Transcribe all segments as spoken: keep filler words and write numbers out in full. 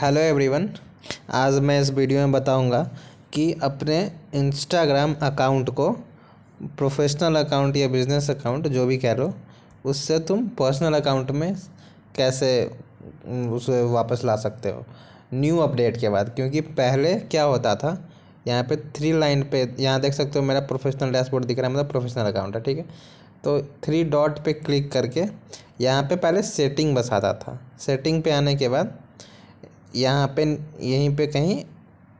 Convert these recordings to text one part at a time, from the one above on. Hello everyone, आज मैं इस वीडियो में बताऊंगा कि अपने इंस्टाग्राम अकाउंट को प्रोफेशनल अकाउंट या बिज़नेस अकाउंट जो भी कह लो, उससे तुम पर्सनल अकाउंट में कैसे उसे वापस ला सकते हो न्यू अपडेट के बाद। क्योंकि पहले क्या होता था, यहाँ पे थ्री लाइन पे यहाँ देख सकते हो मेरा प्रोफेशनल डैशबोर्ड दिख रहा है, मतलब प्रोफेशनल अकाउंट है, ठीक है। तो थ्री डॉट पे क्लिक करके यहाँ पे पहले सेटिंग बसाता था। सेटिंग पे आने के बाद यहाँ पे यहीं पे कहीं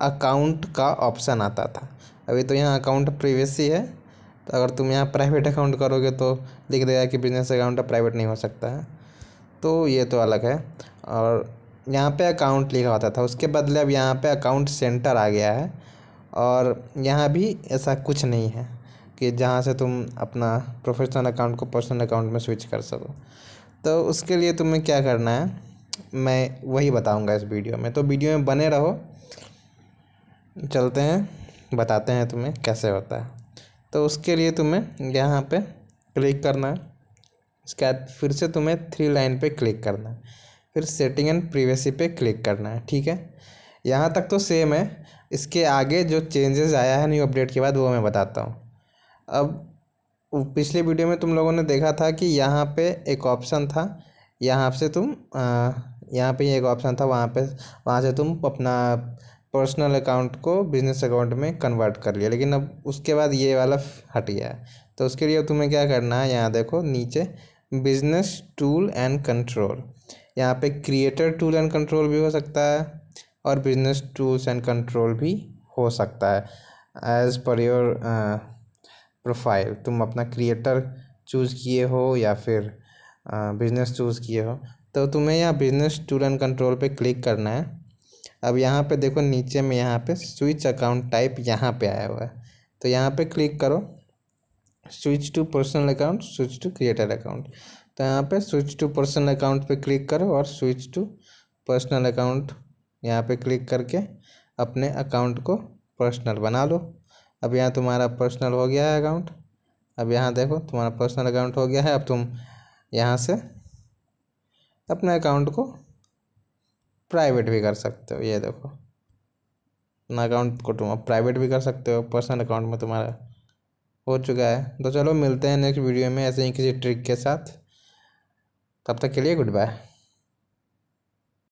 अकाउंट का ऑप्शन आता था। अभी तो यहाँ अकाउंट प्राइवेसी है, तो अगर तुम यहाँ प्राइवेट अकाउंट करोगे तो लिख देगा कि बिजनेस अकाउंट प्राइवेट नहीं हो सकता है, तो ये तो अलग है। और यहाँ पे अकाउंट लिखा होता था, उसके बदले अब यहाँ पे अकाउंट सेंटर आ गया है। और यहाँ भी ऐसा कुछ नहीं है कि जहाँ से तुम अपना प्रोफेशनल अकाउंट को पर्सनल अकाउंट में स्विच कर सको। तो उसके लिए तुम्हें क्या करना है मैं वही बताऊंगा इस वीडियो में, तो वीडियो में बने रहो। चलते हैं, बताते हैं तुम्हें कैसे होता है। तो उसके लिए तुम्हें यहाँ पे क्लिक करना है, इसके बाद फिर से तुम्हें थ्री लाइन पे क्लिक करना है, फिर सेटिंग एंड प्राइवेसी पे क्लिक करना है, ठीक है। यहाँ तक तो सेम है, इसके आगे जो चेंजेस आया है न्यू अपडेट के बाद वो मैं बताता हूँ। अब पिछले वीडियो में तुम लोगों ने देखा था कि यहाँ पे एक ऑप्शन था, यहाँ से तुम यहाँ पे एक ऑप्शन था, वहाँ पे वहाँ से तुम अपना पर्सनल अकाउंट को बिजनेस अकाउंट में कन्वर्ट कर लिया। लेकिन अब उसके बाद ये वाला हट गया है, तो उसके लिए तुम्हें क्या करना है, यहाँ देखो नीचे बिजनेस टूल एंड कंट्रोल, यहाँ पे क्रिएटर टूल एंड कंट्रोल भी हो सकता है और बिजनेस टूल्स एंड कंट्रोल भी हो सकता है एज़ पर योर प्रोफाइल। तुम अपना क्रिएटर चूज़ किए हो या फिर बिज़नेस चूज़ किए हो, तो तुम्हें यहाँ बिज़नेस टूल एंड कंट्रोल पे क्लिक करना है। अब यहाँ पे देखो नीचे में यहाँ पे स्विच अकाउंट टाइप यहाँ पे आया हुआ है, तो यहाँ पे क्लिक करो, switch to personal account, switch to creator account. तो यहाँ पे स्विच टू पर्सनल अकाउंट पे क्लिक करो और स्विच टू पर्सनल अकाउंट यहाँ पे क्लिक करके अपने अकाउंट को पर्सनल बना लो। अब यहाँ तुम्हारा पर्सनल हो गया है अकाउंट। अब यहाँ देखो तुम्हारा पर्सनल अकाउंट हो गया है। अब तुम यहाँ से अपने अकाउंट को प्राइवेट भी कर सकते हो, ये देखो अपना अकाउंट को तुम प्राइवेट भी कर सकते हो, पर्सनल अकाउंट में तुम्हारा हो चुका है। तो चलो मिलते हैं नेक्स्ट वीडियो में ऐसे ही किसी ट्रिक के साथ, तब तक के लिए गुड बाय।